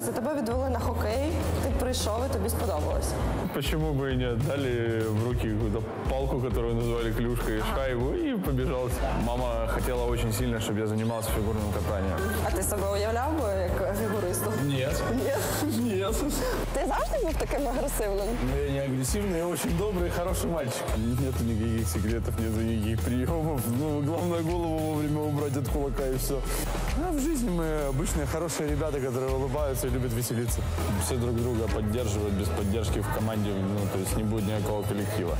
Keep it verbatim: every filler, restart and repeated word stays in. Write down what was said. За тебе відвели на хокей, ти прийшов і тобі сподобалось. Почему бы и нет? Дали в руки какую-то палку, которую назвали клюшкой, ага. шайбу, и побежал. Мама хотела очень сильно, чтобы я занимался фигурным катанием. А ты себе уявлял бы как фигуристом? Нет. Нет? Нет. Ты завжди был таким агрессивным? Ну, я не агрессивный, я очень добрый, хороший мальчик. Нету никаких секретов, нету никаких приемов. Ну, главное голову вовремя убрать от кулака и все. Ну, в жизни мы обычные хорошие ребята, которые улыбаются и любят веселиться. Все друг друга поддерживают, без поддержки в команде, ну, то есть не будет никакого коллектива.